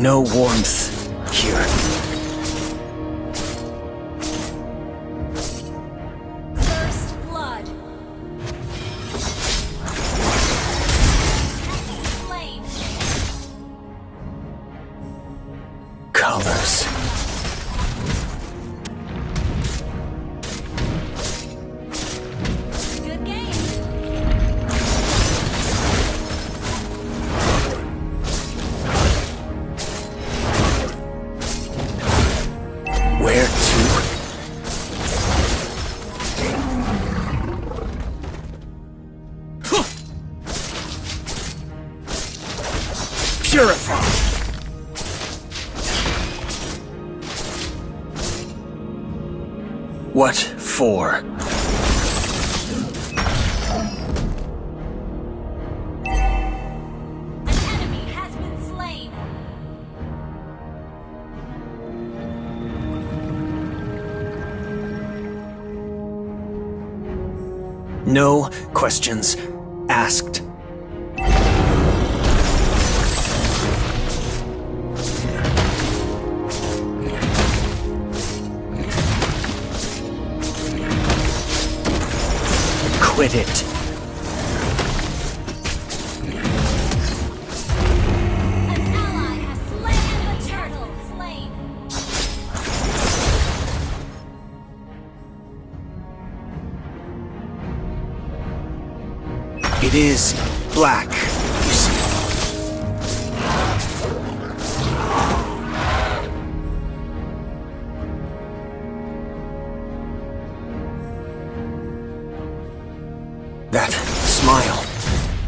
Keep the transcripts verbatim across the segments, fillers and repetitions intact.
No warmth here. First blood. Flame. Colors. What for? No questions asked. Quit it. An ally has slain the turtle. Slain. It is black, you see. That smile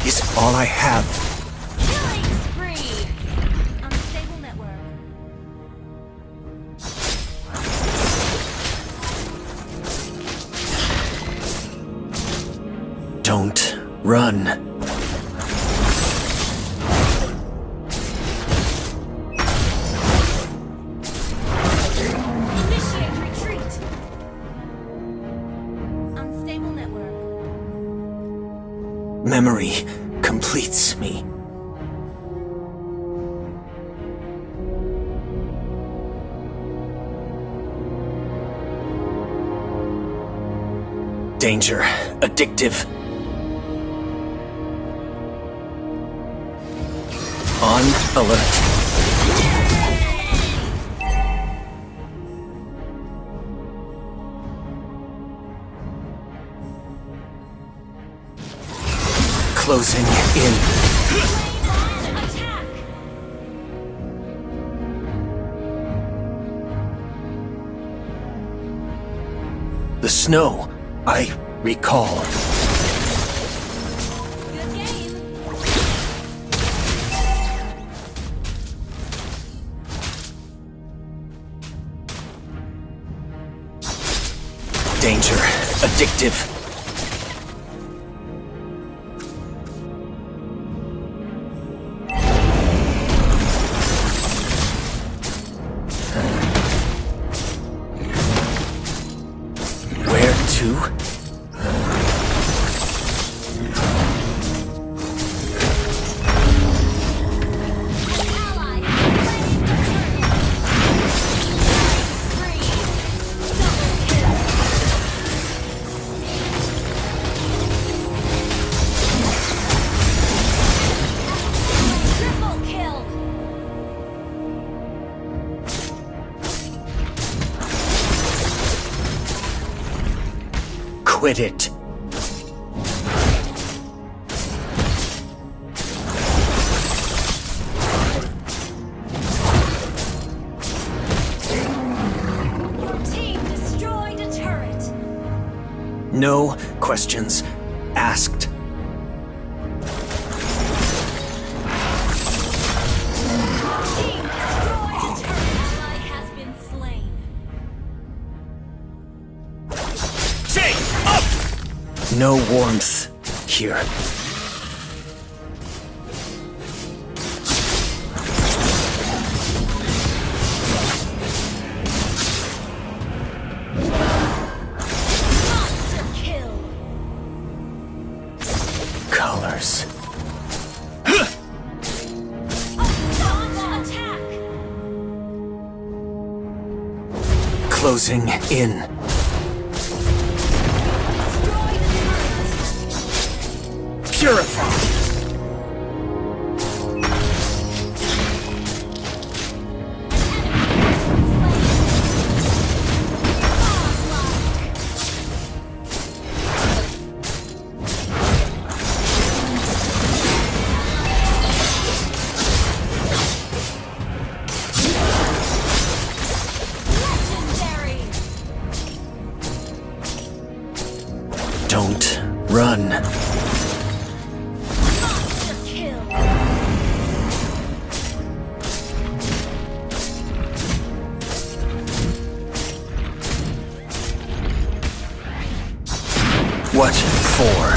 is all I have. Killing spree! Unstable network. Don't run. Memory completes me. Danger, addictive. On alert. Closing in. Attack. The snow, I recall. Good game. Danger, addictive. Quit it. Your team destroyed a turret. No questions asked. No warmth here. Monster kill. Colors. Attack. Closing in. Purify. Don't run. Monster kill. What for?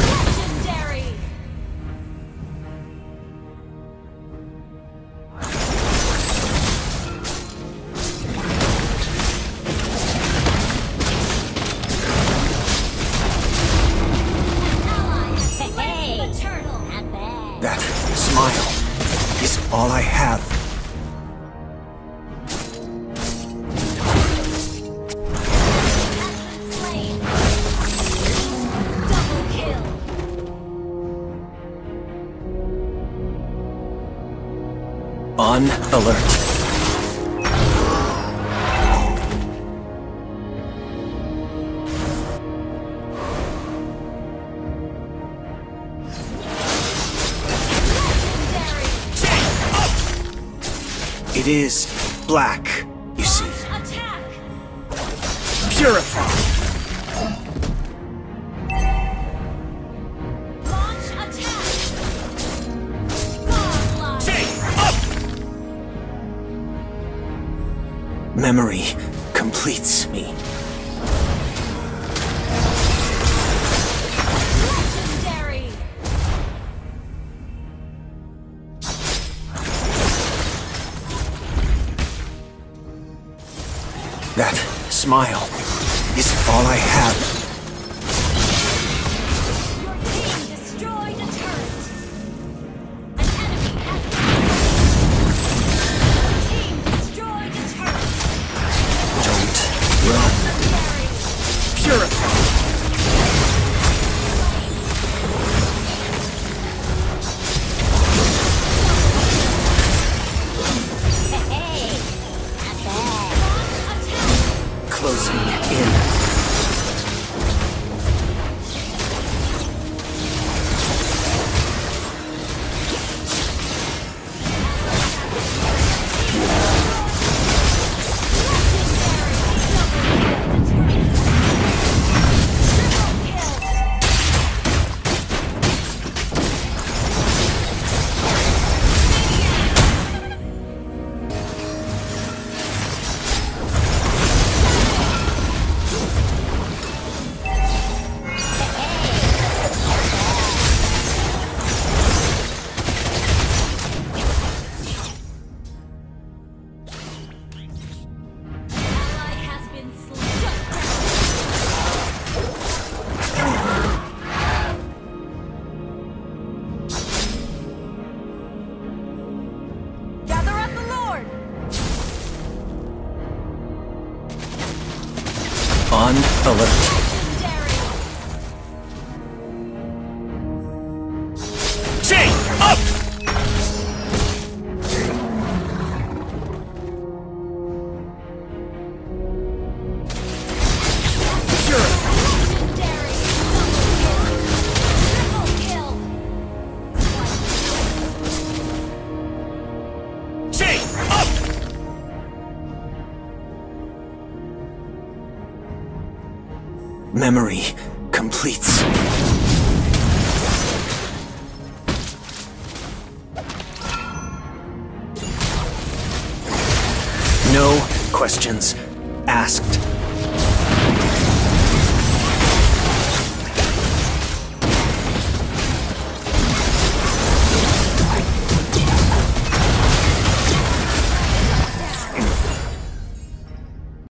That smile is all I have. Double kill. On alert. It is black, you see. Attack. Purify. Launch attack. Take up. Memory completes me. That smile is all I have. Your team destroyed a turret. An enemy has been. Your team destroyed a turret. Don't run. Purify. Closing in. On alert. Chain up! Chain up! Memory completes. No questions asked.